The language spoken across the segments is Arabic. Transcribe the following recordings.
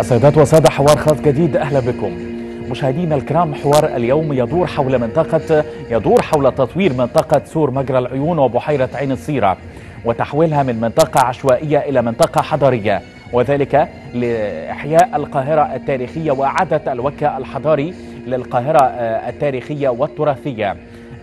السيدات والسادة، حوار خاص جديد، أهلا بكم مشاهدينا الكرام. حوار اليوم يدور حول تطوير منطقة سور مجرى العيون وبحيرة عين الصيرة وتحويلها من منطقة عشوائية إلى منطقة حضرية، وذلك لإحياء القاهرة التاريخية وإعادة الوجه الحضاري للقاهرة التاريخية والتراثية.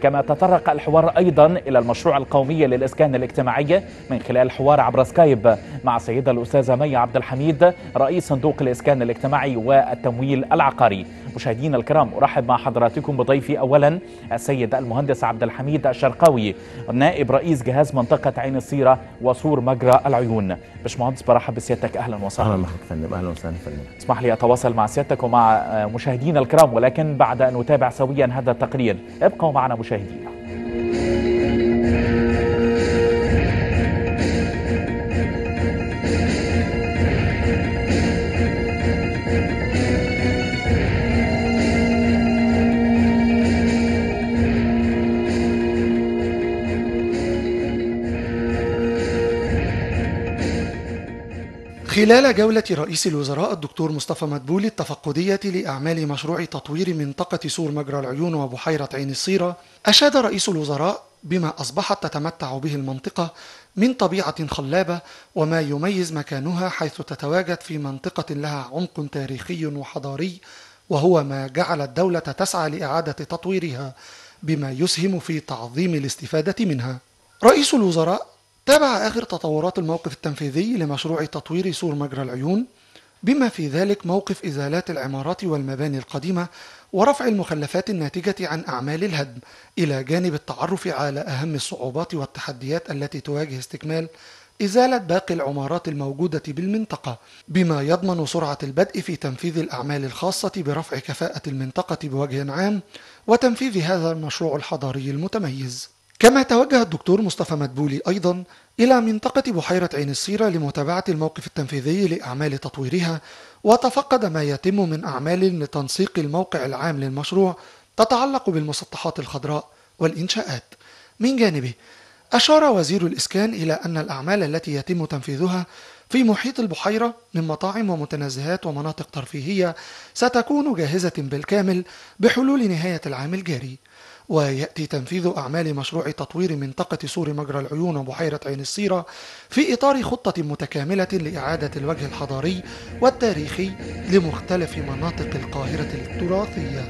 كما تطرق الحوار أيضا إلى المشروع القومي للإسكان الاجتماعي من خلال حوار عبر سكايب مع السيدة الأستاذة مي عبد الحميد رئيس صندوق الإسكان الاجتماعي والتمويل العقاري. مشاهدينا الكرام، أرحب مع حضراتكم بضيفي أولا السيد المهندس عبد الحميد الشرقاوي نائب رئيس جهاز منطقة عين الصيرة وسور مجرى العيون. باشمهندس، برحب بسيادتك، أهلا وسهلا. أهلا بك فندم. أهلا وسهلا فندم. اسمح لي أتواصل مع سيادتك ومع مشاهدينا الكرام، ولكن بعد أن نتابع سويا هذا التقرير ابقوا معنا مشاهدينا. خلال جولة رئيس الوزراء الدكتور مصطفى مدبولي التفقدية لأعمال مشروع تطوير منطقة سور مجرى العيون وبحيرة عين الصيرة، أشاد رئيس الوزراء بما أصبحت تتمتع به المنطقة من طبيعة خلابة وما يميز مكانها، حيث تتواجد في منطقة لها عمق تاريخي وحضاري، وهو ما جعل الدولة تسعى لإعادة تطويرها بما يسهم في تعظيم الاستفادة منها. رئيس الوزراء تابع آخر تطورات الموقف التنفيذي لمشروع تطوير سور مجرى العيون، بما في ذلك موقف إزالات العمارات والمباني القديمة ورفع المخلفات الناتجة عن أعمال الهدم، إلى جانب التعرف على أهم الصعوبات والتحديات التي تواجه استكمال إزالة باقي العمارات الموجودة بالمنطقة، بما يضمن سرعة البدء في تنفيذ الأعمال الخاصة برفع كفاءة المنطقة بوجه عام وتنفيذ هذا المشروع الحضاري المتميز. كما توجه الدكتور مصطفى مدبولي أيضا إلى منطقة بحيرة عين الصيرة لمتابعة الموقف التنفيذي لأعمال تطويرها، وتفقد ما يتم من أعمال لتنسيق الموقع العام للمشروع تتعلق بالمسطحات الخضراء والإنشاءات. من جانبه، أشار وزير الإسكان إلى أن الأعمال التي يتم تنفيذها في محيط البحيرة من مطاعم ومتنزهات ومناطق ترفيهية ستكون جاهزة بالكامل بحلول نهاية العام الجاري، ويأتي تنفيذ أعمال مشروع تطوير منطقة سور مجرى العيون وبحيرة عين الصيرة في إطار خطة متكاملة لإعادة الوجه الحضاري والتاريخي لمختلف مناطق القاهرة التراثية.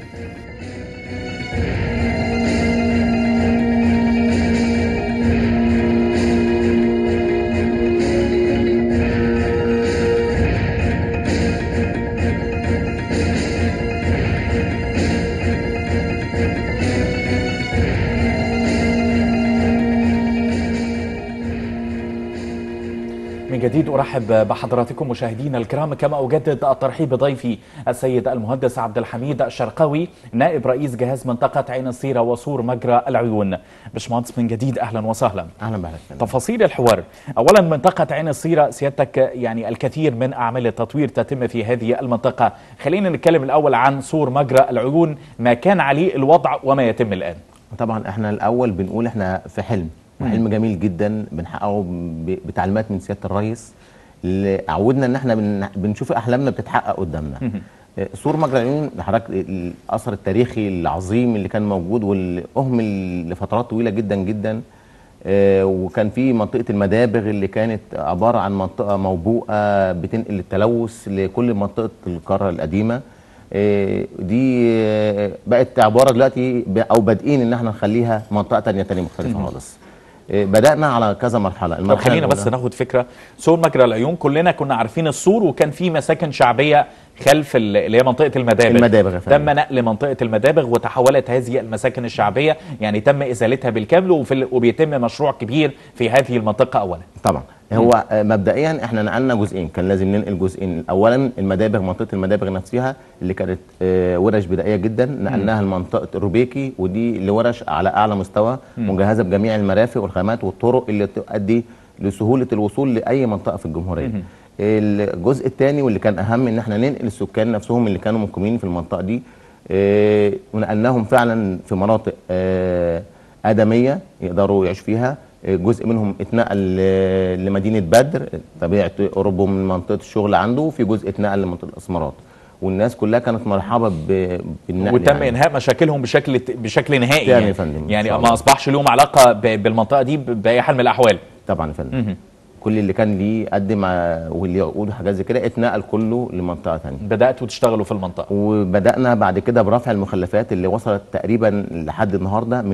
جديد أرحب بحضراتكم مشاهدينا الكرام، كما أجدد الترحيب بضيفي السيد المهندس عبد الحميد الشرقاوي نائب رئيس جهاز منطقة عين الصيرة وسور مجرى العيون. باشمهندس من جديد، أهلا وسهلا. أهلا بك. تفاصيل الحوار، أولا منطقة عين الصيرة سيادتك، يعني الكثير من أعمال التطوير تتم في هذه المنطقة، خلينا نتكلم الأول عن سور مجرى العيون، ما كان عليه الوضع وما يتم الآن. طبعا احنا الأول بنقول احنا في حلم، حلم جميل جدا بنحققه بتعليمات من سياده الرئيس، اللي عودنا ان احنا بنشوف احلامنا بتتحقق قدامنا. سور مجرى العيون لحضرتك الاثر التاريخي العظيم اللي كان موجود واللي اهمل لفترات طويله جدا جدا، وكان في منطقه المدابغ اللي كانت عباره عن منطقه موبوءه بتنقل التلوث لكل منطقه القاره القديمه، دي بقت عباره دلوقتي او بادئين ان احنا نخليها منطقه تانية مختلفه خالص. بدأنا على كذا مرحلة. طب خلينا بس ناخد فكرة، سور مجرى العيون كلنا كنا عارفين السور، وكان في مساكن شعبية خلف اللي هي منطقة المدابغ. تم نقل منطقة المدابغ وتحولت هذه المساكن الشعبية، يعني تم إزالتها بالكامل، وبيتم مشروع كبير في هذه المنطقة. أولا طبعا هو مبدئيا احنا نقلنا جزئين، كان لازم ننقل جزئين. أولا المدابغ، منطقة المدابغ نفسها اللي كانت ورش بدائية جدا نقلناها لمنطقة الروبيكي، ودي اللي ورش على أعلى مستوى مجهزة بجميع المرافق والخدمات والطرق اللي تؤدي لسهولة الوصول لأي منطقة في الجمهورية. الجزء الثاني واللي كان اهم ان احنا ننقل السكان نفسهم اللي كانوا مقيمين في المنطقه دي، ونقلناهم فعلا في مناطق ادميه يقدروا يعيشوا فيها، جزء منهم اتنقل لمدينه بدر طبيعه قربه من منطقه الشغل عنده، وفي جزء اتنقل لمنطقه الاسمرات، والناس كلها كانت مرحبه بالنقل وتم يعني. انهاء مشاكلهم بشكل نهائي يعني يا فندم، يعني ما اصبحش لهم علاقه بالمنطقه دي باي حال من الاحوال. طبعا يا فندم كل اللي كان ليه قدم واللي يقول حاجات زي كده اتنقل كله لمنطقه ثانيه. بداتوا تشتغلوا في المنطقه؟ وبدانا بعد كده برفع المخلفات اللي وصلت تقريبا لحد النهارده 1.5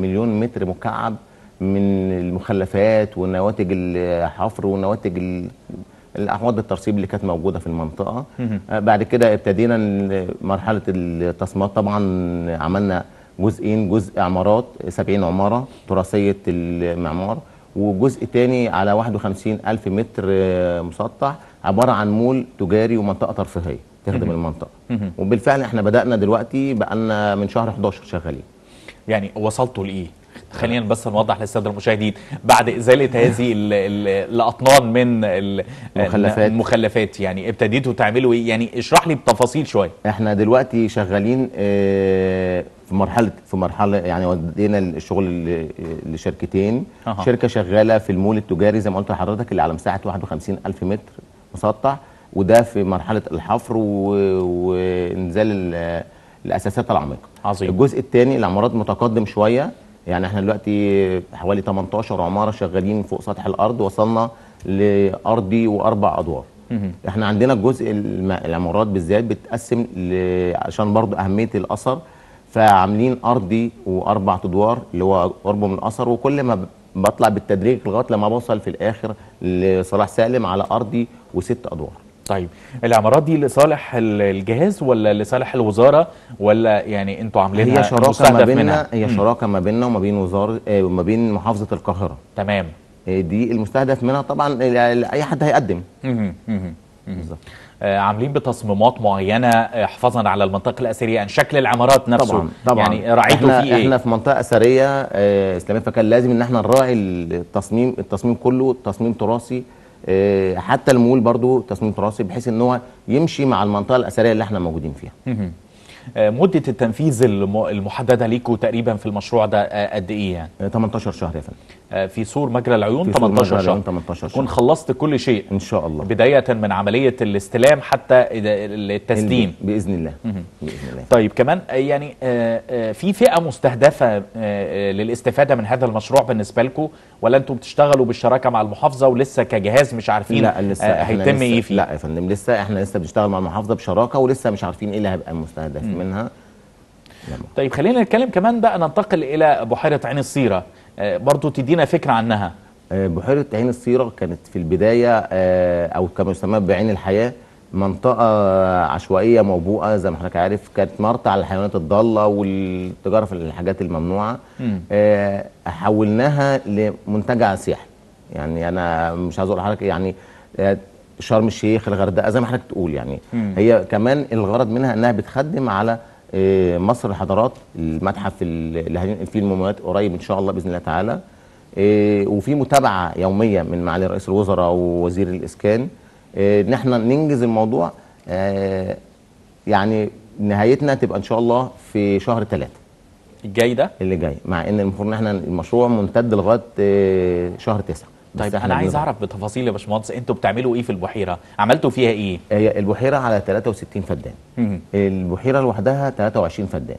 مليون متر مكعب من المخلفات ونواتج الحفر ونواتج الاعمده الترسيب اللي كانت موجوده في المنطقه. بعد كده ابتدينا مرحله التصميمات، طبعا عملنا جزئين، جزء عمارات 70 عماره تراثيه المعمار، وجزء تاني على 51000 متر مسطح عباره عن مول تجاري ومنطقه ترفيهيه تخدم المنطقه. وبالفعل احنا بدانا دلوقتي بقى لنا من شهر 11 شغالين. يعني وصلتوا لايه؟ خلينا بس نوضح للساده المشاهدين، بعد ازاله هذه الاطنان من المخلفات يعني ابتديتوا تعملوا ايه؟ يعني اشرح لي بتفاصيل شويه. احنا دلوقتي شغالين في مرحله يعني ودينا الشغل لشركتين. شركه شغاله في المول التجاري زي ما قلت لحضرتك اللي على مساحه 51000 متر مسطح، وده في مرحله الحفر وانزال الاساسات العميقه. عظيم. الجزء الثاني العمارات متقدم شويه، يعني احنا دلوقتي حوالي 18 عماره شغالين فوق سطح الارض، وصلنا لارضي واربع ادوار. احنا عندنا الجزء العمارات بالذات بتقسم عشان برضو اهميه الاثر، فعاملين ارضي واربع ادوار اللي هو قربه من الاثر، وكل ما بطلع بالتدريج لغايه لما بوصل في الاخر لصلاح سالم على ارضي وست ادوار. طيب العمارات دي لصالح الجهاز ولا لصالح الوزاره ولا يعني انتوا عاملينها؟ هي شراكه ما بيننا، هي شراكه ما بيننا وما بين وزاره وما بين محافظه القاهره. تمام. دي المستهدف منها طبعا اي حد هيقدم. بالظبط. عاملين بتصميمات معينه حفاظا على المنطقه الاثريه عن شكل العمارات نفسه؟ طبعا طبعا. يعني راعيتوا فيه ايه؟ احنا في منطقه اثريه اسلاميه، فكان لازم ان احنا نراعي التصميم كله تصميم تراثي. حتى المول برضو تصميم تراثي بحيث ان هو يمشي مع المنطقه الاثريه اللي احنا موجودين فيها. مده التنفيذ المحدده ليكوا تقريبا في المشروع ده قد ايه يعني؟ 18 شهر يا فندم. في سور مجرى العيون 18 شهر. تكون خلصت كل شيء ان شاء الله، بدايه من عمليه الاستلام حتى التسليم باذن الله. باذن الله. طيب كمان يعني في فئه مستهدفه للاستفاده من هذا المشروع بالنسبه لكم، ولا انتم بتشتغلوا بالشراكه مع المحافظه ولسه كجهاز مش عارفين؟ لا لسه هيتم ايه فيه؟ لا يا فندم لسه احنا لسه بنشتغل مع المحافظه بشراكه ولسه مش عارفين ايه اللي هيبقى المستهدف منها. طيب خلينا نتكلم كمان بقى، ننتقل الى بحيره عين الصيره برضو تدينا فكره عنها. بحيره عين الصيره كانت في البدايه او كما يسمى بعين الحياه منطقه عشوائيه موبوءه زي ما حضرتك عارف، كانت مرتع على الحيوانات الضاله والتجاره في الحاجات الممنوعه. حولناها لمنتجع سياحي، يعني انا مش عايز اقول لحضرتك يعني شرم الشيخ الغردقه زي ما حضرتك تقول يعني. هي كمان الغرض منها انها بتخدم على مصر الحضارات، المتحف اللي هننقل فيه المومياوات قريب ان شاء الله باذن الله تعالى، وفي متابعه يوميه من معالي رئيس الوزراء ووزير الاسكان ان احنا ننجز الموضوع. يعني نهايتنا تبقى ان شاء الله في شهر 3 الجاي ده اللي جاي، مع ان المفروض ان احنا المشروع ممتد لغايه شهر 9. طيب انا عايز اعرف بتفاصيل يا باشمهندس انتوا بتعملوا ايه في البحيره؟ عملتوا فيها ايه؟ البحيره على 63 فدان. البحيره لوحدها 23 فدان.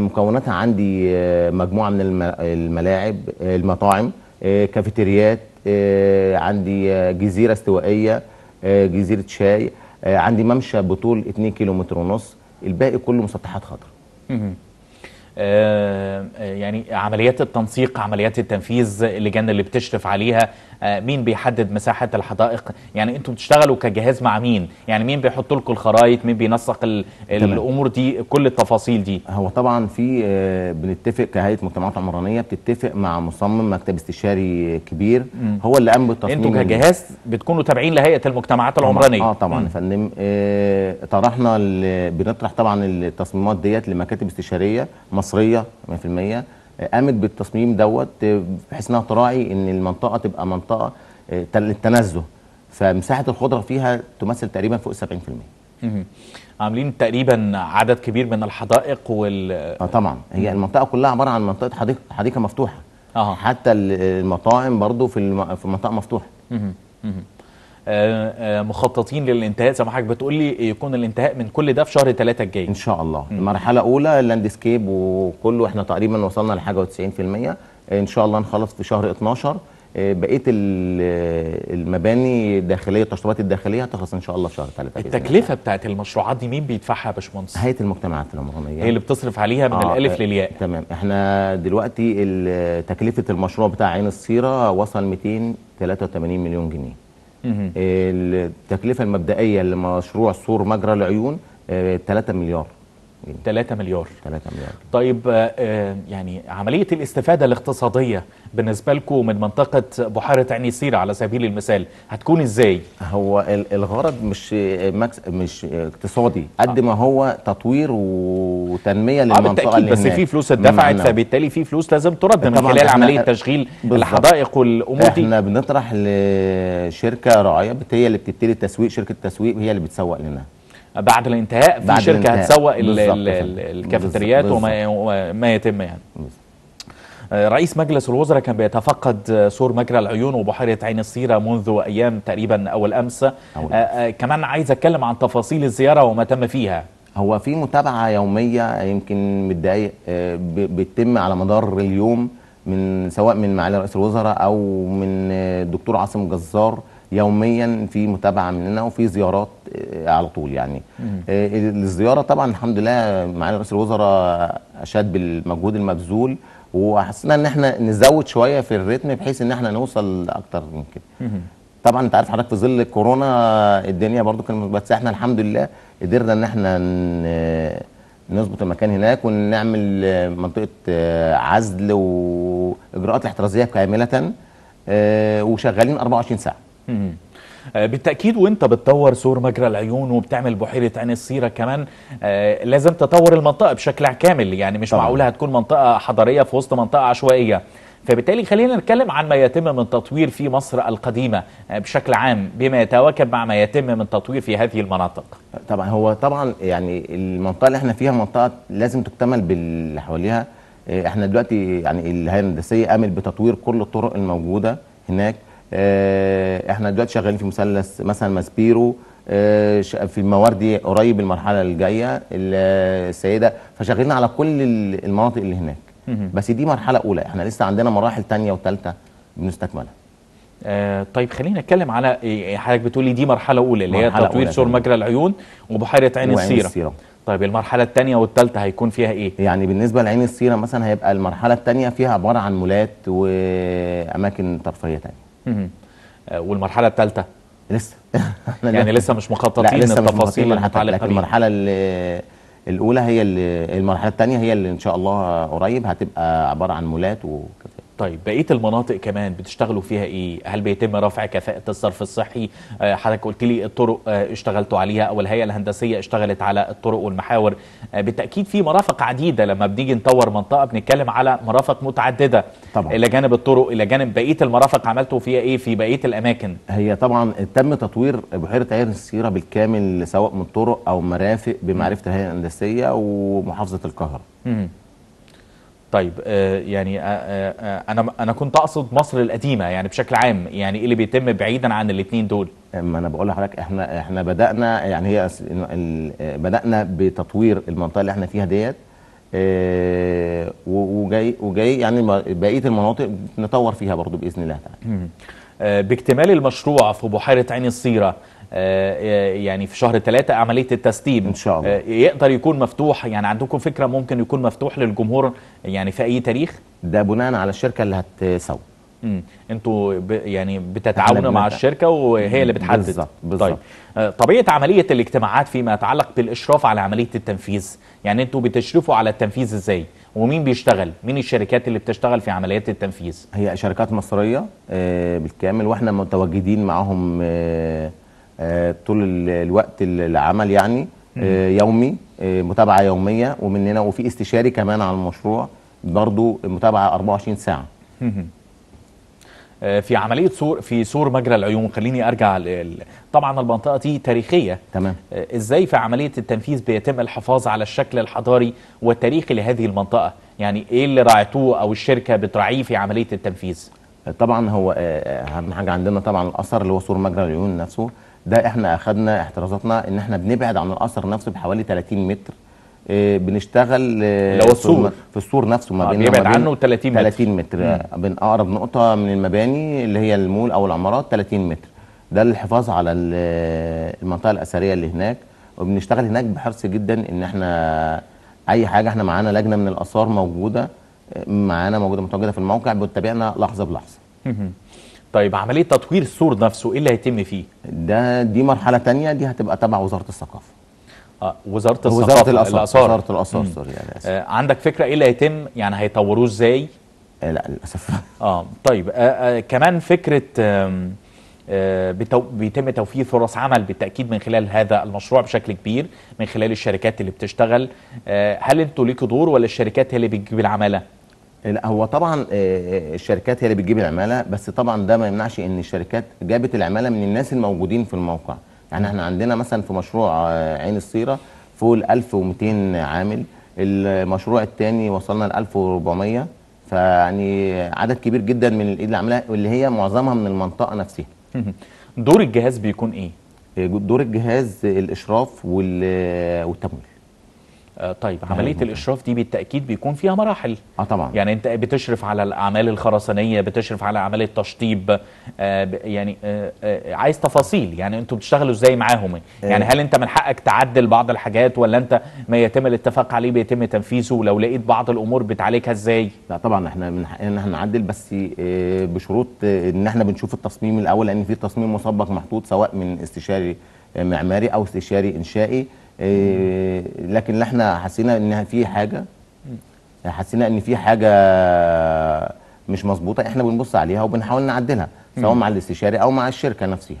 مكوناتها عندي مجموعه من الملاعب، المطاعم، كافيتريات، عندي جزيره استوائيه، جزيره شاي، عندي ممشى بطول 2.5 كيلومتر، الباقي كله مسطحات خضراء. يعني عمليات التنسيق، عمليات التنفيذ، اللجان اللي بتشرف عليها، مين بيحدد مساحة الحدائق؟ يعني انتم بتشتغلوا كجهاز مع مين؟ يعني مين بيحط لكم الخرايط؟ مين بينسق الامور دي؟ كل التفاصيل دي. هو طبعا في بنتفق كهيئة مجتمعات عمرانية، بتتفق مع مصمم مكتب استشاري كبير هو اللي قام بالتصميم. انتم كجهاز بتكونوا تابعين لهيئة المجتمعات العمرانية؟ طبعا يا فندم. طرحنا بنطرح طبعا التصميمات ديت لمكاتب استشارية مصرية 100% قامت بالتصميم دوت، بحيث انها تراعي ان المنطقه تبقى منطقه للتنزه، فمساحه الخضره فيها تمثل تقريبا فوق 70%. عاملين تقريبا عدد كبير من الحدائق طبعا هي المنطقه كلها عباره عن منطقه حديقه مفتوحه. حتى المطاعم برضو في منطقه مفتوحه. مخططين للانتهاء زي ما حضرتك بتقول لي، يكون الانتهاء من كل ده في شهر 3 الجاي ان شاء الله. مرحله اولى اللاندسكيب وكله، احنا تقريبا وصلنا لحاجه و90%، ان شاء الله نخلص في شهر 12. بقيه المباني الداخليه التشطيبات الداخليه هتخلص ان شاء الله في شهر 3. التكلفه بتاعت المشروعات دي مين بيدفعها يا باشمهندس؟ هيئه المجتمعات العمرانيه هي اللي بتصرف عليها من الالف للياء. تمام. احنا دلوقتي تكلفه المشروع بتاع عين الصيره وصل 283 مليون جنيه. التكلفه المبدئيه لمشروع سور مجرى العيون 3 مليار. 3 مليار. طيب يعني عملية الاستفادة الاقتصادية بالنسبة لكم من منطقة بحيرة عين الصيرة على سبيل المثال هتكون ازاي؟ هو الغرض مش اقتصادي قد ما هو تطوير وتنمية للمنطقة اللي هناك. بس في فلوس اتدفعت، فبالتالي في فلوس لازم ترد من خلال عملية تشغيل الحدائق والأمور دي. احنا بنطرح لشركة راعية هي اللي بتبتدي التسويق، شركة التسويق هي اللي بتسوق لنا. بعد الانتهاء في شركه هتسوق الكافيتريات وما يتم يعني. رئيس مجلس الوزراء كان بيتفقد سور مجرى العيون وبحيره عين الصيره منذ ايام تقريبا او الامس. كمان عايز اتكلم عن تفاصيل الزياره وما تم فيها. هو في متابعه يوميه يمكن من دقائق بتتم على مدار اليوم، من سواء من معالي رئيس الوزراء او من الدكتور عاصم جزار، يوميا في متابعه مننا وفي زيارات على طول يعني. الزياره طبعا الحمد لله معالي رئيس الوزراء اشاد بالمجهود المبذول، وحسنا ان احنا نزود شويه في الريتم بحيث ان احنا نوصل اكتر من كده. طبعا انت عارف حضرتك في ظل الكورونا الدنيا برضو كانت، بس احنا الحمد لله قدرنا ان احنا نظبط المكان هناك ونعمل منطقه عزل واجراءات الاحترازيه كامله وشغالين 24 ساعه. بالتأكيد وانت بتطور سور مجرى العيون وبتعمل بحيرة عين الصيرة كمان لازم تطور المنطقة بشكل كامل يعني، مش معقولة هتكون منطقة حضرية في وسط منطقة عشوائية. فبالتالي خلينا نتكلم عن ما يتم من تطوير في مصر القديمة بشكل عام بما يتواكب مع ما يتم من تطوير في هذه المناطق. طبعا هو طبعا يعني المنطقة اللي احنا فيها منطقة لازم تكتمل باللي حواليها. احنا دلوقتي يعني الهيئة الهندسية قامت بتطوير كل الطرق الموجودة هناك. احنا دلوقتي شغالين في مثلث مثلا ماسبيرو، في المواردي قريب المرحله الجايه السيده، فشغالين على كل المناطق اللي هناك. بس دي مرحله اولى، احنا لسه عندنا مراحل ثانيه وثالثه بنستكملها. طيب خلينا نتكلم على حضرتك بتقولي دي مرحله اولى اللي هي تطوير سور مجرى العيون وبحيره عين الصيره. طيب المرحله الثانيه والثالثه هيكون فيها ايه؟ يعني بالنسبه لعين الصيره مثلا هيبقى المرحله الثانيه فيها عباره عن مولات واماكن ترفيهيه ثانيه. والمرحله الثالثه لسه يعني لسه مش مخططين التفاصيل المتعلقه بيها. المرحله الاولى هي المرحله الثانيه هي اللي ان شاء الله قريب هتبقى عباره عن مولات وكده. طيب بقيه المناطق كمان بتشتغلوا فيها ايه؟ هل بيتم رفع كفاءه الصرف الصحي؟ حضرتك قلت لي الطرق اشتغلتوا عليها او الهيئه الهندسيه اشتغلت على الطرق والمحاور. بالتاكيد في مرافق عديده، لما بنيجي نطور منطقه بنتكلم على مرافق متعدده طبعا، الى جانب الطرق الى جانب بقيه المرافق. عملتوا فيها ايه في بقيه الاماكن؟ هي طبعا تم تطوير بحيره عين الصيره بالكامل سواء من طرق او مرافق بمعرفه الهيئه الهندسيه ومحافظه القاهره. طيب يعني انا كنت اقصد مصر القديمه يعني بشكل عام، يعني ايه اللي بيتم بعيدا عن الاثنين دول؟ ما انا بقول لحضرتك احنا بدانا يعني هي بدانا بتطوير المنطقه اللي احنا فيها ديت وجاي يعني بقيه المناطق نطور فيها برضو باذن الله تعالى. باكتمال المشروع في بحيره عين الصيره يعني في شهر 3 عملية التسليم إن شاء الله يقدر يكون مفتوح. يعني عندكم فكرة ممكن يكون مفتوح للجمهور يعني في أي تاريخ؟ ده بناء على الشركة اللي هتسوق. انتوا يعني بتتعاونوا مع الشركة وهي اللي بتحدد. بالظبط. طيب طبيعة عملية الاجتماعات فيما يتعلق بالإشراف على عملية التنفيذ، يعني انتوا بتشرفوا على التنفيذ ازاي؟ ومين بيشتغل؟ مين الشركات اللي بتشتغل في عمليات التنفيذ؟ هي شركات مصرية بالكامل، واحنا متواجدين معاهم طول الوقت العمل يعني يومي، متابعه يوميه ومننا، وفي استشاري كمان على المشروع برضو متابعه 24 ساعه. في عمليه سور مجرى العيون خليني ارجع طبعا المنطقه دي تاريخيه. تمام. ازاي في عمليه التنفيذ بيتم الحفاظ على الشكل الحضاري والتاريخي لهذه المنطقه؟ يعني ايه اللي راعيتوه او الشركه بتراعيه في عمليه التنفيذ؟ طبعا هو اهم حاجه عندنا طبعا الاثر اللي هو سور مجرى العيون نفسه، ده احنا اخذنا احترازاتنا ان احنا بنبعد عن الاثر نفسه بحوالي 30 متر. بنشتغل لو السور في السور نفسه ما بيننا بنبعد عنه 30 متر بنقرب نقطه من المباني اللي هي المول او العمارات 30 متر، ده للحفاظ على المنطقه الاثريه اللي هناك. وبنشتغل هناك بحرص جدا ان احنا اي حاجه، احنا معانا لجنه من الاثار موجوده معانا متواجده في الموقع بتتابعنا لحظه بلحظه. طيب عمليه تطوير السور نفسه ايه اللي هيتم فيه؟ دي مرحله ثانيه، دي هتبقى تبع وزاره الثقافه. وزاره الاثار سوري يعني. عندك فكره ايه اللي هيتم يعني هيطوروه ازاي؟ لا للاسف. طيب كمان فكره بيتم توفير فرص عمل بالتأكيد من خلال هذا المشروع بشكل كبير من خلال الشركات اللي بتشتغل. هل انتوا ليكوا دور ولا الشركات هي اللي بتجيب العمالة؟ لا هو طبعا الشركات هي اللي بتجيب العمالة، بس طبعا ده ما يمنعش ان الشركات جابت العمالة من الناس الموجودين في الموقع. يعني احنا عندنا مثلا في مشروع عين الصيرة فوق 1200 عامل، المشروع الثاني وصلنا ل 1400، فيعني عدد كبير جدا من الايد العامله اللي هي معظمها من المنطقه نفسها. دور الجهاز بيكون ايه؟ دور الجهاز الاشراف والتمويل. طيب عمليه الاشراف دي بالتاكيد بيكون فيها مراحل. طبعا يعني انت بتشرف على الاعمال الخرسانيه، بتشرف على اعمال التشطيب، يعني عايز تفاصيل، يعني انتوا بتشتغلوا ازاي معاهم؟ يعني هل انت من حقك تعدل بعض الحاجات ولا انت ما يتم الاتفاق عليه بيتم تنفيذه، ولو لقيت بعض الامور بتعالجها ازاي؟ لا طبعا احنا من حقنا ان احنا نعدل، بس بشروط ان احنا بنشوف التصميم الاول، لان في تصميم مسبق محطوط سواء من استشاري معماري او استشاري انشائي. لكن احنا حسينا ان في حاجه مش مظبوطه، احنا بنبص عليها وبنحاول نعدلها سواء مع الاستشاري او مع الشركه نفسها.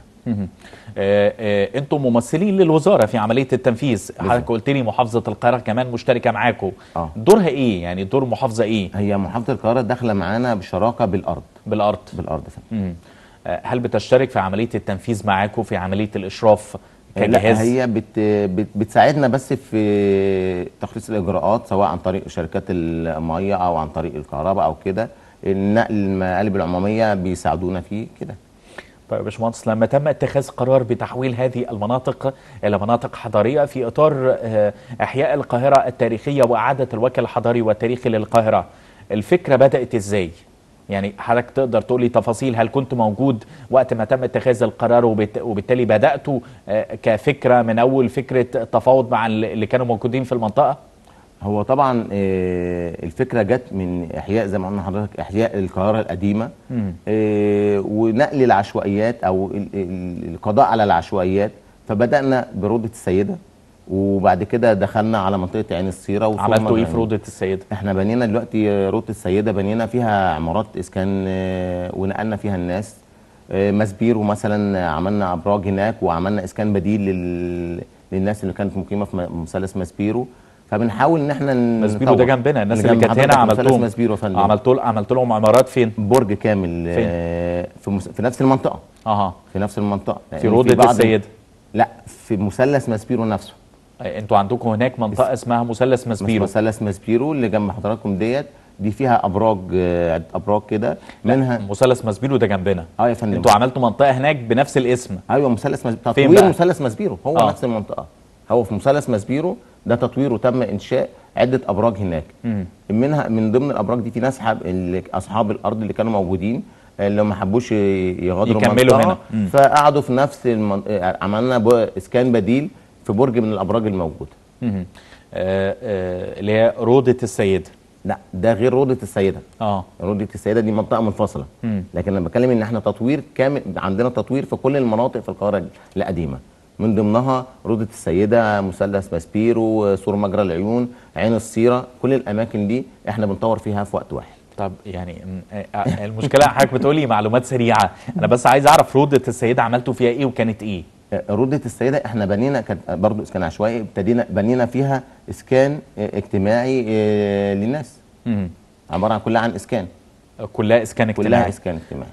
انتم ممثلين للوزاره في عمليه التنفيذ، حضرتك قلت لي محافظه القاهره كمان مشتركه معاكم، دورها ايه؟ يعني دور محافظه ايه؟ هي محافظه القاهره داخله معانا بشراكه بالارض فعلا. هل بتشترك في عمليه التنفيذ معاكم في عمليه الاشراف؟ لا هي بتساعدنا بس في تخليص الاجراءات سواء عن طريق شركات الميه او عن طريق الكهرباء او كده، النقل المقالب العموميه بيساعدونا فيه كده. طيب يا باشمهندس، لما تم اتخاذ قرار بتحويل هذه المناطق الى مناطق حضاريه في اطار احياء القاهره التاريخيه واعاده الوكل الحضاري والتاريخي للقاهره، الفكره بدات ازاي؟ يعني حضرتك تقدر تقولي تفاصيل؟ هل كنت موجود وقت ما تم اتخاذ القرار وبالتالي بدأتوا كفكرة من أول فكرة تفاوض مع اللي كانوا موجودين في المنطقة؟ هو طبعا الفكرة جت من إحياء زي ما قلنا حضرتك إحياء القاهرة القديمة، ونقل العشوائيات أو القضاء على العشوائيات، فبدأنا بروضة السيدة وبعد كده دخلنا على منطقه عين الصيره. عملتوا ايه في روضه السيده؟ احنا بنينا دلوقتي روضه السيده، بنينا فيها عمارات اسكان ونقلنا فيها الناس. ماسبيرو مثلا عملنا ابراج هناك وعملنا اسكان بديل للناس اللي كانت مقيمه في مثلث ماسبيرو، فبنحاول ان احنا ماسبيرو ده جنبنا، الناس اللي كانت هنا عملت لهم عمارات فين؟ برج كامل فين؟ في نفس المنطقه. في نفس المنطقه في روضه السيده؟ لا في مثلث ماسبيرو نفسه. انتوا عندكم هناك منطقه اسمها مثلث ماسبيرو. مثلث ماسبيرو اللي جنب حضراتكم دي فيها ابراج كده منها. مثلث ماسبيرو ده جنبنا. يا فندم انتوا عملتوا منطقه هناك بنفس الاسم. ايوه مثلث ماسبيرو، تطوير مثلث ماسبيرو هو نفس المنطقه. هو في مثلث ماسبيرو ده تطوير وتم انشاء عده ابراج هناك، منها من ضمن الابراج دي في ناس اصحاب الارض اللي كانوا موجودين اللي ما حبوش يغادروا يكملوا هنا، فقعدوا في نفس عملنا اسكان بديل في برج من الابراج الموجوده. اللي هي روضه السيده. لا ده غير روضه السيده. روضه السيده دي منطقه منفصله، لكن انا بتكلم ان احنا تطوير كامل، عندنا تطوير في كل المناطق في القاهره القديمه، من ضمنها روضه السيده، مثلث ماسبيرو، سور مجرى العيون، عين الصيره، كل الاماكن دي احنا بنطور فيها في وقت واحد. طب يعني المشكله حضرتك بتقولي معلومات سريعه، انا بس عايز اعرف روضه السيده عملتوا فيها ايه وكانت ايه؟ روضة السيدة احنا بنينا كانت برضه اسكان عشوائي، بنينا فيها اسكان اجتماعي للناس. عبارة كلها عن اسكان. كلها اسكان اجتماعي.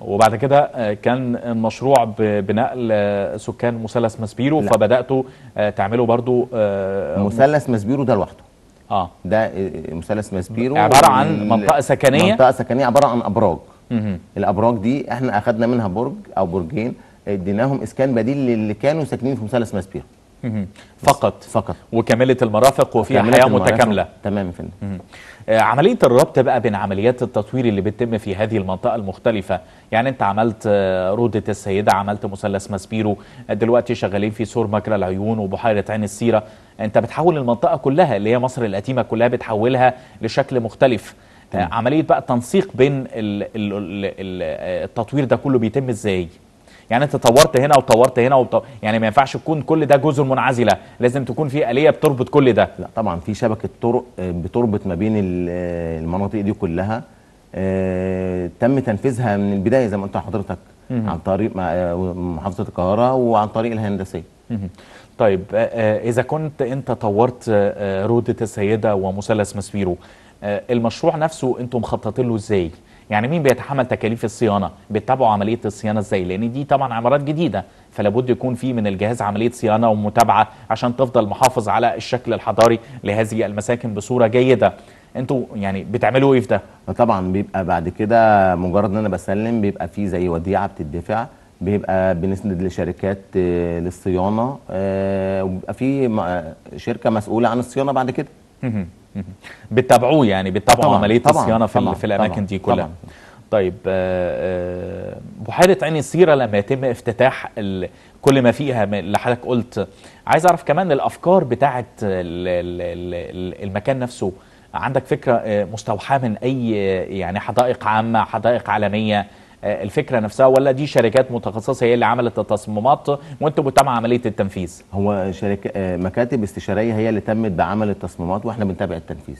وبعد كده كان المشروع بنقل سكان مثلث ماسبيرو، فبدأتوا تعملوا برضه مثلث ماسبيرو ده لوحده. ده مثلث ماسبيرو عباره عن منطقه سكنيه، عباره عن ابراج. الابراج دي احنا اخذنا منها برج او برجين اديناهم اسكان بديل للي كانوا ساكنين في مثلث ماسبيرو فقط وكملت المرافق وفيها حياه متكامله. تمام. فندم، عمليه الربط بقى بين عمليات التطوير اللي بتتم في هذه المنطقه المختلفه، يعني انت عملت روضه السيده، عملت مثلث ماسبيرو، دلوقتي شغالين في سور مجرى العيون وبحيره عين الصيره، انت بتحول المنطقه كلها اللي هي مصر القديمه كلها بتحولها لشكل مختلف. عمليه بقى التنسيق بين التطوير ده كله بيتم ازاي؟ يعني انت طورت هنا وطورت هنا يعني ما ينفعش تكون كل ده جزر منعزله، لازم تكون في آلية بتربط كل ده. لا طبعا في شبكه طرق بتربط ما بين المناطق دي كلها، تم تنفيذها من البدايه زي ما قلت لحضرتك عن طريق محافظه القاهره وعن طريق الهندسيه. طيب اذا كنت انت طورت روضه السيده ومثلث ماسبيرو، المشروع نفسه انتم مخططين له ازاي؟ يعني مين بيتحمل تكاليف الصيانه؟ بيتابعوا عمليه الصيانه ازاي؟ لان دي طبعا عمارات جديده، فلابد يكون في من الجهاز عمليه صيانه ومتابعه عشان تفضل محافظ على الشكل الحضاري لهذه المساكن بصوره جيده. انتوا يعني بتعملوا ايه في ده؟ طبعا بيبقى بعد كده مجرد ان انا بسلم بيبقى في زي وديعه بتدفع، بيبقى بنسند لشركات للصيانه، وبيبقى في شركه مسؤوله عن الصيانه بعد كده. بتتابعوه، يعني بتتابعوا عمليه الصيانه في الاماكن دي كلها. طيب بحيره عين الصيره لما يتم افتتاح كل ما فيها اللي حضرتك قلت، عايز اعرف كمان الافكار بتاعه المكان نفسه. عندك فكره مستوحاه من اي يعني حدائق عامه، حدائق عالميه، الفكره نفسها، ولا دي شركات متخصصه هي اللي عملت التصميمات وانتم بتتابعوا عمليه التنفيذ؟ هو شركه مكاتب استشاريه هي اللي تمت بعمل التصميمات واحنا بنتابع التنفيذ.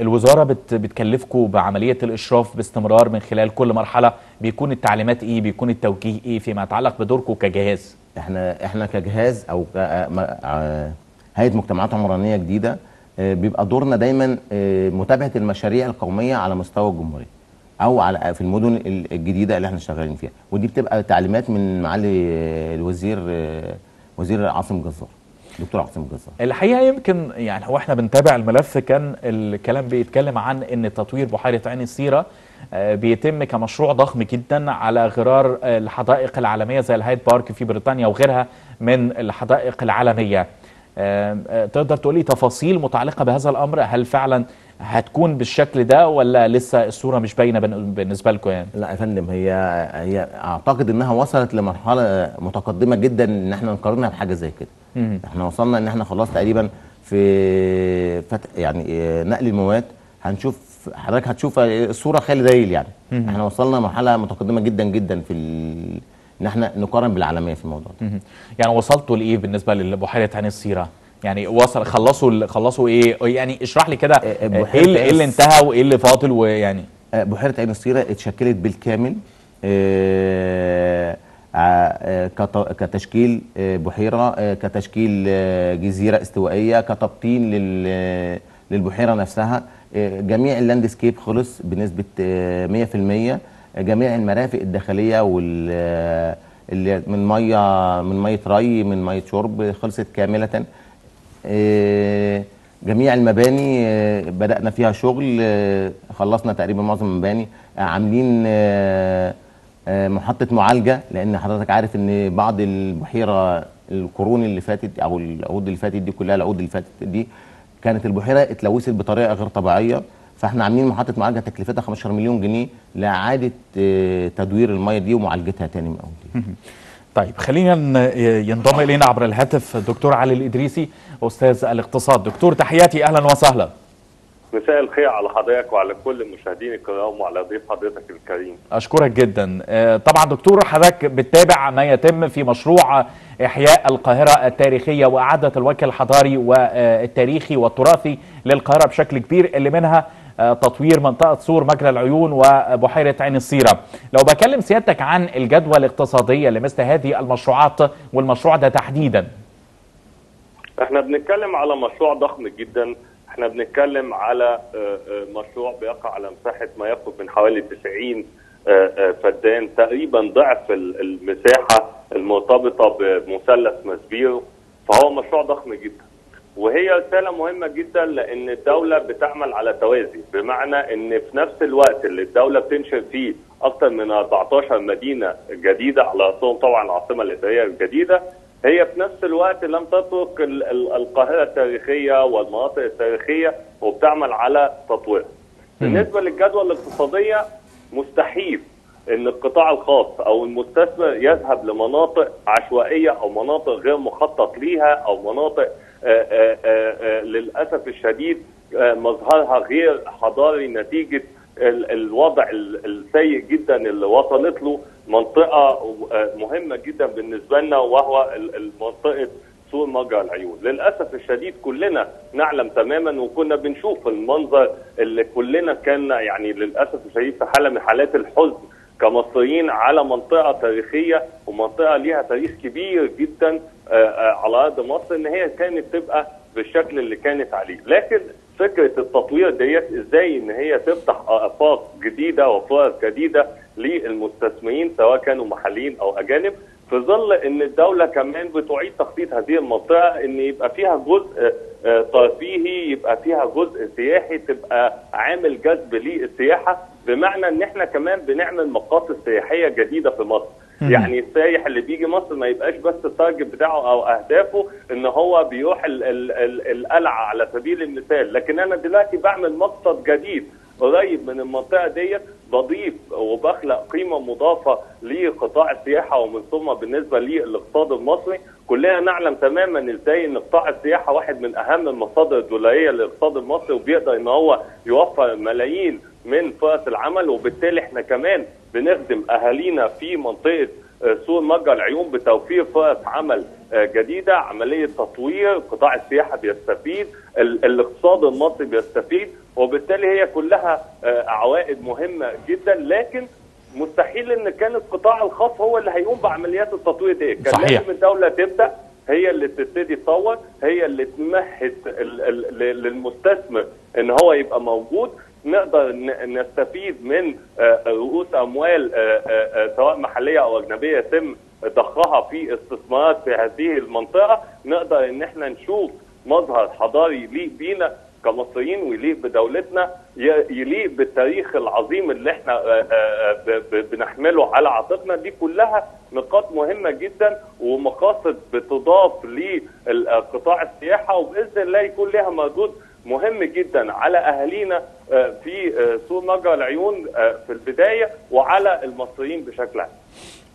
الوزاره بتكلفكم بعمليه الاشراف باستمرار من خلال كل مرحله، بيكون التعليمات ايه؟ بيكون التوجيه ايه فيما يتعلق بدوركم كجهاز؟ احنا كجهاز او هيئه مجتمعات عمرانيه جديده بيبقى دورنا دايما متابعه المشاريع القوميه على مستوى الجمهوريه او على في المدن الجديده اللي احنا شغالين فيها، ودي بتبقى تعليمات من معالي الوزير عاصم جزار، دكتور عاصم جزار. الحقيقه يمكن يعني هو احنا بنتابع الملف، كان الكلام بيتكلم عن ان تطوير بحيره عين الصيره بيتم كمشروع ضخم جدا على غرار الحدائق العالميه زي الهايد بارك في بريطانيا وغيرها من الحدائق العالميه. تقدر تقولي تفاصيل متعلقه بهذا الامر؟ هل فعلا هتكون بالشكل ده ولا لسه الصوره مش باينه بالنسبه لكم يعني؟ لا يا فندم، هي اعتقد انها وصلت لمرحله متقدمه جدا ان احنا نقارنها بحاجه زي كده. احنا وصلنا ان احنا خلاص تقريبا في يعني نقل المواد، هنشوف حضرتك هتشوف الصوره خالي دايل يعني. احنا وصلنا لمرحله متقدمه جدا جدا في ان احنا نقارن بالعالميه في الموضوع ده. يعني وصلتوا لايه بالنسبه لبحيره عين الصيره؟ يعني وصل خلصوا ايه؟ يعني اشرح لي كده ايه اللي انتهى وايه اللي فاضل ويعني. بحيره عين الصيره اتشكلت بالكامل كتشكيل بحيره، كتشكيل جزيره استوائيه، كتبطين للبحيره نفسها. جميع اللاندسكيب خلص بنسبه 100%، جميع المرافق الداخليه اللي من ميه ري، من ميه شرب، خلصت كامله. جميع المباني بدأنا فيها شغل، خلصنا تقريبا معظم المباني. عاملين محطة معالجة، لأن حضرتك عارف إن بعض البحيرة القرون اللي فاتت أو العقود اللي فاتت دي كلها، العقود اللي فاتت دي كانت البحيرة اتلوثت بطريقة غير طبيعية، فإحنا عاملين محطة معالجة تكلفتها 15 مليون جنيه لإعادة تدوير المية دي ومعالجتها تاني من أول. طيب خلينا ينضم الينا عبر الهاتف دكتور علي الادريسي استاذ الاقتصاد. دكتور تحياتي، اهلا وسهلا. مساء الخير على حضرتك وعلى كل المشاهدين الكرام وعلى ضيف حضرتك الكريم. اشكرك جدا. طبعا دكتور، حضرتك بتتابع ما يتم في مشروع احياء القاهره التاريخيه واعاده الوجه الحضاري والتاريخي والتراثي للقاهره بشكل كبير، اللي منها تطوير منطقة سور مجرى العيون وبحيرة عين الصيرة. لو بكلم سيادتك عن الجدوى الاقتصادية لمثل هذه المشروعات والمشروع ده تحديدا. احنا بنتكلم على مشروع ضخم جدا، احنا بنتكلم على مشروع بيقع على مساحة ما يقرب من حوالي 90 فدان، تقريبا ضعف المساحة المرتبطة بمثلث ماسبيرو، فهو مشروع ضخم جدا. وهي رسالة مهمة جدا لأن الدولة بتعمل على توازي، بمعنى إن في نفس الوقت اللي الدولة بتنشئ فيه أكثر من 14 مدينة جديدة على رأسهم طبعا العاصمة الإدارية الجديدة، هي في نفس الوقت لم تترك القاهرة التاريخية والمناطق التاريخية وبتعمل على تطويرها. بالنسبة للجدوى الاقتصادية مستحيل إن القطاع الخاص أو المستثمر يذهب لمناطق عشوائية أو مناطق غير مخطط ليها أو مناطق للأسف الشديد مظهرها غير حضاري نتيجة الوضع السيء جدا اللي وصلت له منطقة مهمة جدا بالنسبة لنا وهو منطقة سور مجرى العيون. للأسف الشديد كلنا نعلم تماما وكنا بنشوف المنظر اللي كلنا كان يعني للأسف الشديد في حالة من حالات الحزن كمصريين على منطقة تاريخية ومنطقة ليها تاريخ كبير جدا على أرض مصر إن هي كانت تبقى بالشكل اللي كانت عليه. لكن فكرة التطوير ديت إزاي إن هي تفتح آفاق جديدة وفرص جديدة للمستثمرين سواء كانوا محليين أو أجانب، في ظل إن الدولة كمان بتعيد تخطيط هذه المنطقة إن يبقى فيها جزء ترفيهي، يبقى فيها جزء سياحي، تبقى عامل جذب للسياحة، بمعنى إن إحنا كمان بنعمل مقاصد سياحية جديدة في مصر. يعني السائح اللي بيجي مصر ما يبقاش بس التارجت بتاعه او اهدافه ان هو بيروح القلعه على سبيل المثال، لكن انا دلوقتي بعمل مقصد جديد قريب من المنطقه ديت، بضيف وبخلق قيمه مضافه لقطاع السياحه ومن ثم بالنسبه للاقتصاد المصري. كلنا نعلم تماما ازاي ان قطاع السياحه واحد من اهم المصادر الدولاريه للاقتصاد المصري وبيقدر ان هو يوفر ملايين من فرص العمل، وبالتالي احنا كمان بنخدم اهالينا في منطقه سور مجرى العيون بتوفير فرص عمل جديده، عمليه تطوير، قطاع السياحه بيستفيد، الاقتصاد المصري بيستفيد، وبالتالي هي كلها عوائد مهمه جدا. لكن مستحيل ان كان القطاع الخاص هو اللي هيقوم بعمليات التطوير دي، كان لازم الدوله تبدا، هي اللي تبتدي تطور، هي اللي تمهد للمستثمر ان هو يبقى موجود، نقدر نستفيد من رؤوس اموال سواء محليه او اجنبيه يتم ضخها في استثمارات في هذه المنطقه، نقدر ان احنا نشوف مظهر حضاري يليق بينا كمصريين ويليق بدولتنا، يليق بالتاريخ العظيم اللي احنا بنحمله على عاتقنا. دي كلها نقاط مهمه جدا ومقاصد بتضاف لقطاع السياحه وباذن الله يكون لها مردود مهم جدا على اهالينا في سور مجرى العيون في البدايه وعلى المصريين بشكل عام.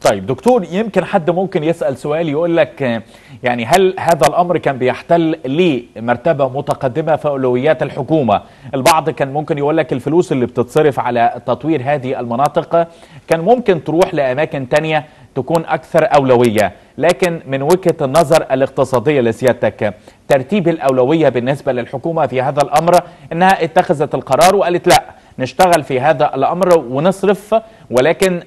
طيب دكتور، يمكن حد ممكن يسال سؤال يقول لك يعني هل هذا الامر كان بيحتل ليه مرتبه متقدمه في اولويات الحكومه؟ البعض كان ممكن يقول لك الفلوس اللي بتتصرف على تطوير هذه المناطق كان ممكن تروح لاماكن ثانيه تكون اكثر اولويه، لكن من وجهه النظر الاقتصاديه لسيادتك ترتيب الاولويه بالنسبه للحكومه في هذا الامر انها اتخذت القرار وقالت لا نشتغل في هذا الامر ونصرف، ولكن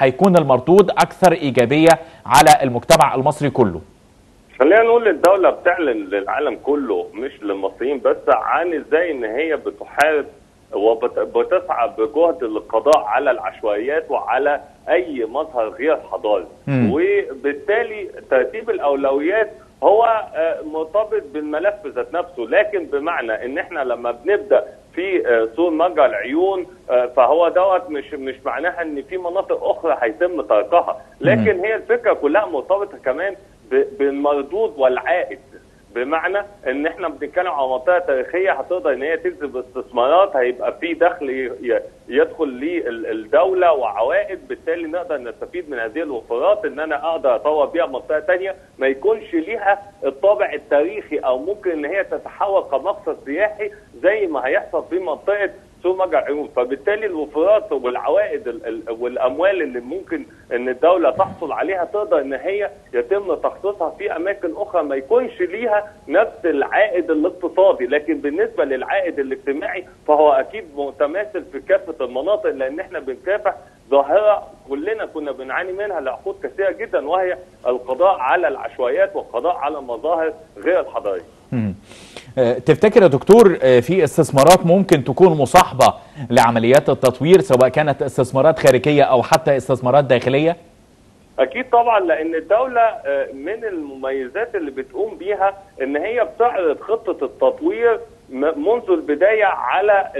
هيكون المردود اكثر ايجابيه على المجتمع المصري كله. خلينا نقول الدوله بتعلن للعالم كله مش للمصريين بس عن ازاي ان هي بتحارب وبتسعى بجهد للقضاء على العشوائيات وعلى اي مظهر غير حضاري، وبالتالي ترتيب الاولويات هو مرتبط بالملف ذات نفسه. لكن بمعنى ان احنا لما بنبدا في سور مجرى العيون فهو دوت مش معناها ان في مناطق اخرى هيتم تركها، لكن هي الفكره كلها مرتبطه كمان بالمردود والعائد، بمعنى ان احنا بنتكلم على منطقه تاريخيه هتقدر ان هي تجذب استثمارات، هيبقى في دخل يدخل للدوله وعوائد، بالتالي نقدر نستفيد من هذه الوفرات ان انا اقدر اطور بيها منطقه ثانيه ما يكونش ليها الطابع التاريخي او ممكن ان هي تتحول كمقصد سياحي زي ما هيحصل في منطقه سور مجرى العيون. فبالتالي الوفرات والعوائد والاموال اللي ممكن ان الدوله تحصل عليها تقدر ان هي يتم تخصيصها في اماكن اخرى ما يكونش ليها نفس العائد الاقتصادي، لكن بالنسبه للعائد الاجتماعي فهو اكيد متماثل في كافه المناطق، لان احنا بنكافح ظاهره كلنا كنا بنعاني منها لعقود كثيره جدا وهي القضاء على العشوائيات والقضاء على مظاهر غير الحضاريه. تفتكر يا دكتور في استثمارات ممكن تكون مصاحبة لعمليات التطوير سواء كانت استثمارات خارجية أو حتى استثمارات داخلية؟ اكيد طبعا، لان الدولة من المميزات اللي بتقوم بيها ان هي بتعرض خطة التطوير منذ البداية على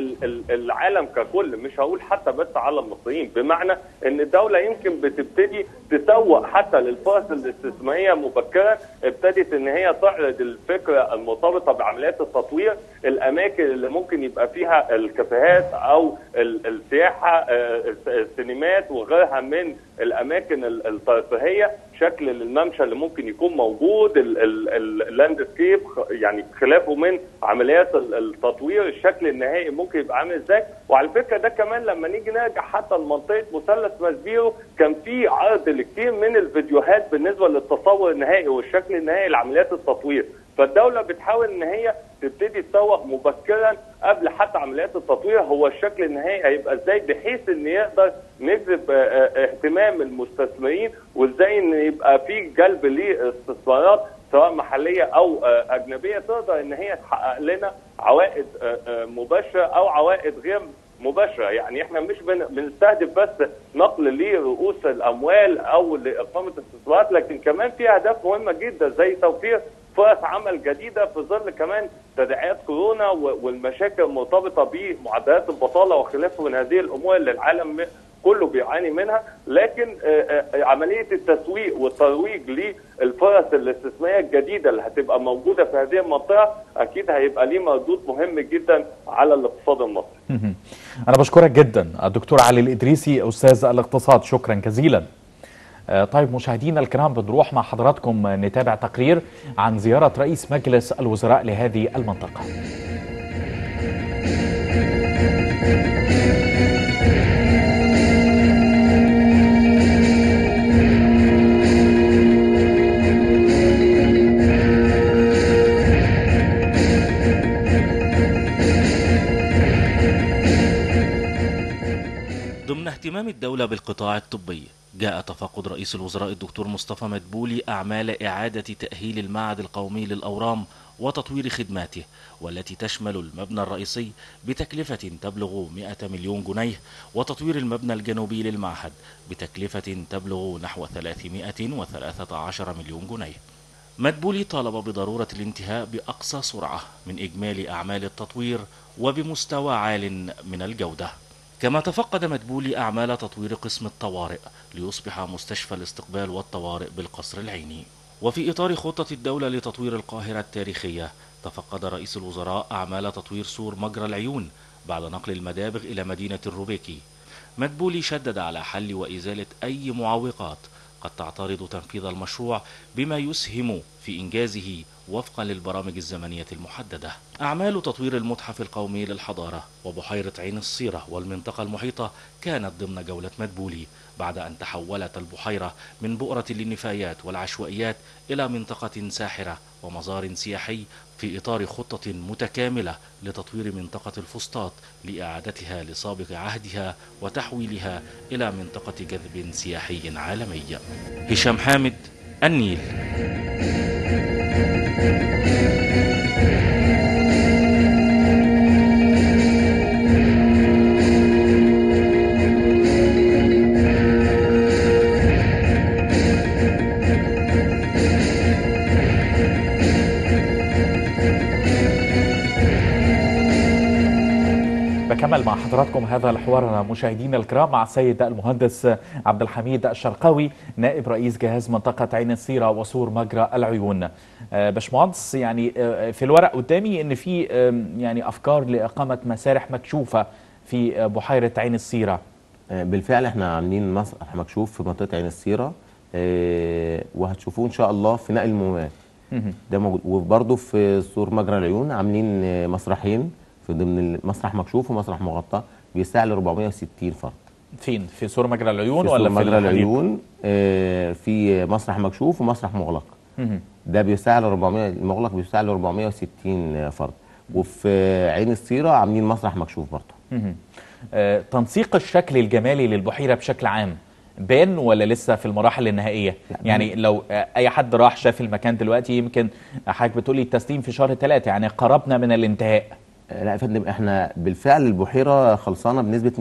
العالم ككل، مش هقول حتى بس على المصريين، بمعنى ان الدولة يمكن بتبتدي تسوق حتى للفرص الاستثمارية مبكرا، ابتدت ان هي تعرض الفكرة المرتبطة بعمليات التطوير، الاماكن اللي ممكن يبقى فيها الكافيهات او السياحة، السينمات وغيرها من الاماكن الترفيهية، شكل الممشى اللي ممكن يكون موجود، اللاندسكيب يعني خلافه من عمليات التطوير، الشكل النهائي ممكن يبقى عامل ازاي. وعلى فكره ده كمان لما نيجي نرجع حتى لمنطقه مثلث ماسبيرو كان في عرض لكتير من الفيديوهات بالنسبه للتصور النهائي والشكل النهائي لعمليات التطوير. فالدوله بتحاول ان هي تبتدي تسوق مبكرا قبل حتى عمليات التطوير هو الشكل النهائي هيبقى ازاي، بحيث ان يقدر نجذب اهتمام المستثمرين، وازاي ان يبقى في جلب لاستثمارات سواء محليه او اجنبيه تقدر ان هي تحقق لنا عوائد مباشره او عوائد غير مباشره. يعني احنا مش بنستهدف بس نقل لرؤوس الاموال او لاقامه استثمارات، لكن كمان في اهداف مهمه جدا زي توفير فرص عمل جديده في ظل كمان تداعيات كورونا والمشاكل المرتبطه بمعدلات البطاله وخلافه من هذه الامور اللي العالم كله بيعاني منها. لكن عمليه التسويق والترويج للفرص الاستثماريه الجديده اللي هتبقى موجوده في هذه المنطقه اكيد هيبقى ليه مردود مهم جدا على الاقتصاد المصري. انا بشكرك جدا الدكتور علي الادريسي استاذ الاقتصاد، شكرا جزيلا. طيب مشاهدينا الكرام، بنروح مع حضراتكم نتابع تقرير عن زيارة رئيس مجلس الوزراء لهذه المنطقة. ضمن اهتمام الدولة بالقطاع الطبي جاء تفقد رئيس الوزراء الدكتور مصطفى مدبولي أعمال إعادة تأهيل المعهد القومي للأورام وتطوير خدماته، والتي تشمل المبنى الرئيسي بتكلفة تبلغ 100 مليون جنيه، وتطوير المبنى الجنوبي للمعهد بتكلفة تبلغ نحو 313 مليون جنيه. مدبولي طالب بضرورة الانتهاء بأقصى سرعة من إجمالي أعمال التطوير وبمستوى عال من الجودة. كما تفقد مدبولي أعمال تطوير قسم الطوارئ ليصبح مستشفى الاستقبال والطوارئ بالقصر العيني. وفي إطار خطة الدولة لتطوير القاهرة التاريخية، تفقد رئيس الوزراء أعمال تطوير سور مجرى العيون بعد نقل المدابغ إلى مدينة الروبيكي. مدبولي شدد على حل وإزالة أي معوقات قد تعترض تنفيذ المشروع بما يسهم في إنجازه وفقا للبرامج الزمنية المحددة. أعمال تطوير المتحف القومي للحضارة وبحيرة عين الصيرة والمنطقة المحيطة كانت ضمن جولة مدبولي، بعد أن تحولت البحيرة من بؤرة للنفايات والعشوائيات إلى منطقة ساحرة ومزار سياحي في إطار خطة متكاملة لتطوير منطقة الفسطاط لإعادتها لسابق عهدها وتحويلها إلى منطقة جذب سياحي عالمي. هشام حامد، النيل. بكمل مع حضراتكم هذا الحوار مشاهدينا الكرام مع السيد المهندس عبد الحميد الشرقاوي نائب رئيس جهاز منطقة عين الصيرة وسور مجرى العيون. باشمهندس، يعني في الورق قدامي ان في يعني افكار لاقامة مسارح مكشوفة في بحيرة عين الصيرة. بالفعل احنا عاملين مسرح مكشوف في منطقة عين الصيرة، وهتشوفوه ان شاء الله في نقل المومات ده موجود، وبرضه في سور مجرى العيون عاملين مسرحين ضمن مسرح مكشوف ومسرح مغطى بيستعمل 460 فرد. فين؟ في سور مجرى العيون ولا في مجرى العيون؟ في مسرح مكشوف ومسرح مغلق. ده بيستعمل 400، المغلق بيستعمل 460 فرد، وفي عين الصيرة عاملين مسرح مكشوف برضه. تنسيق الشكل الجمالي للبحيرة بشكل عام بان ولا لسه في المراحل النهائيه؟ يعني لو اي حد راح شاف المكان دلوقتي، يمكن حضرتك بتقولي التسليم في شهر 3، يعني قربنا من الانتهاء. لا يا فندم، احنا بالفعل البحيره خلصانه بنسبه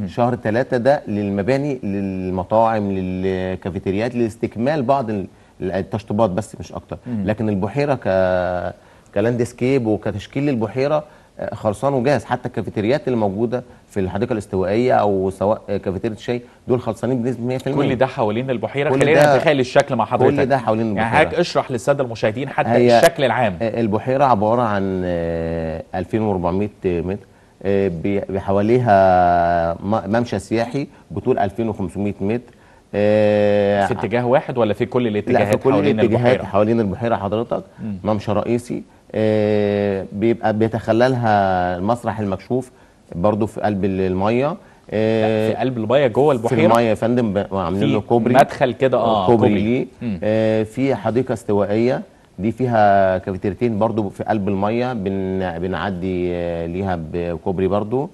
100%. شهر 3 ده للمباني، للمطاعم، للكافيتريات، لاستكمال بعض التشطيبات بس مش اكتر. لكن البحيره كلاندسكيب وكتشكيل للبحيره خلصان وجاهز. حتى الكافيتريات اللي موجوده في الحديقه الاستوائيه او سواء كافيتيريا الشاي دول خلصانين بنسبه 100%. كل ده حوالين البحيره، خلينا نتخيل الشكل مع حضرتك. كل ده حوالين البحيره. يعني حضرتك اشرح للساده المشاهدين حتى الشكل العام. البحيره عباره عن 2400 متر، بحواليها ممشى سياحي بطول 2500 متر. في اتجاه واحد ولا في كل الاتجاهات؟ لا، في كل الاتجاهات حوالين البحيره حضرتك. ممشى رئيسي بيبقى بيتخللها المسرح المكشوف برضه في قلب الميه. في قلب الميه جوه البحيره؟ في الميه يا فندم، عاملين له كوبري، مدخل كده كوبري ليه. في حديقه استوائيه دي فيها كافيتيرتين برضه في قلب الميه، بنعدي ليها بكوبري برضه.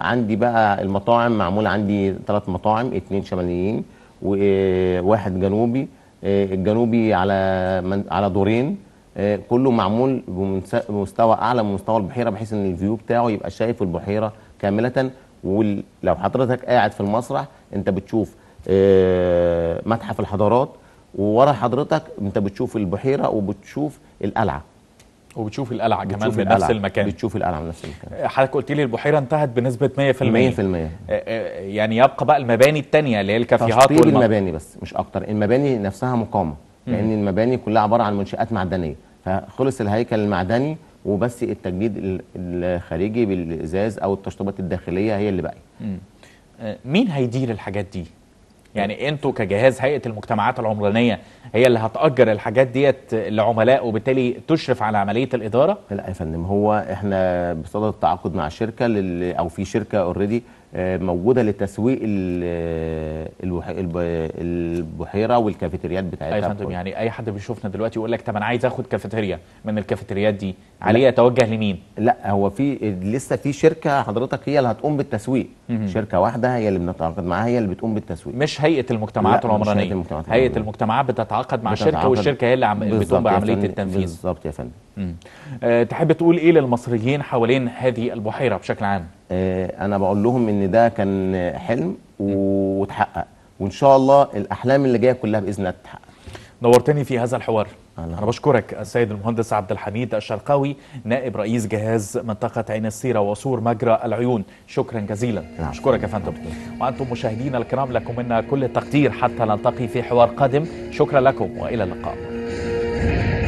عندي بقى المطاعم، معمول عندي 3 مطاعم، 2 شماليين وواحد جنوبي. الجنوبي على دورين، كله معمول بمستوى اعلى من مستوى البحيره، بحيث ان الفيو بتاعه يبقى شايف البحيره كامله. ولو حضرتك قاعد في المسرح انت بتشوف متحف الحضارات، وورا حضرتك انت بتشوف البحيره وبتشوف القلعه. كمان في نفس المكان. بتشوف القلعه في نفس المكان. حضرتك قلت لي البحيره انتهت بنسبه 100%. 100%. يعني يبقى بقى المباني الثانيه اللي هي الكافيهات المباني بس مش اكتر. المباني نفسها مقاومه، لأن المباني كلها عبارة عن منشآت معدنية، فخلص الهيكل المعدني وبس التجديد الخارجي بالإزاز أو التشطيبات الداخلية هي اللي باقية. مين هيدير الحاجات دي؟ يعني أنتوا كجهاز هيئة المجتمعات العمرانية هي اللي هتأجر الحاجات ديت لعملاء وبالتالي تشرف على عملية الإدارة؟ لا يا فندم، هو احنا بصدد التعاقد مع شركة أو في شركة أوريدي موجوده لتسويق البحيره والكافيتريات بتاعتها. اي فندم، يعني اي حد بيشوفنا دلوقتي يقول لك طب انا عايز اخد كافيتريا من الكافيتريات دي، عليه اتوجه لمين؟ لا، هو في لسه في شركه حضرتك هي اللي هتقوم بالتسويق. شركه واحده هي اللي بنتعاقد معاها، هي اللي بتقوم بالتسويق، مش هيئه المجتمعات العمرانيه. هيئه المجتمعات بتتعاقد مع شركه، والشركه هي اللي بتقوم بعمليه التنفيذ. بالظبط يا فندم. تحب تقول ايه للمصريين حوالين هذه البحيره بشكل عام؟ أنا بقول لهم إن ده كان حلم واتحقق، وإن شاء الله الأحلام اللي جاية كلها بإذن الله تتحقق. نورتني في هذا الحوار. أنا بشكرك السيد المهندس عبد الحميد الشرقاوي، نائب رئيس جهاز منطقة عين الصيرة وسور مجرى العيون، شكرا جزيلا. أشكرك يا فندم. وأنتم مشاهدينا الكرام، لكم منا كل التقدير حتى نلتقي في حوار قادم. شكرا لكم وإلى اللقاء.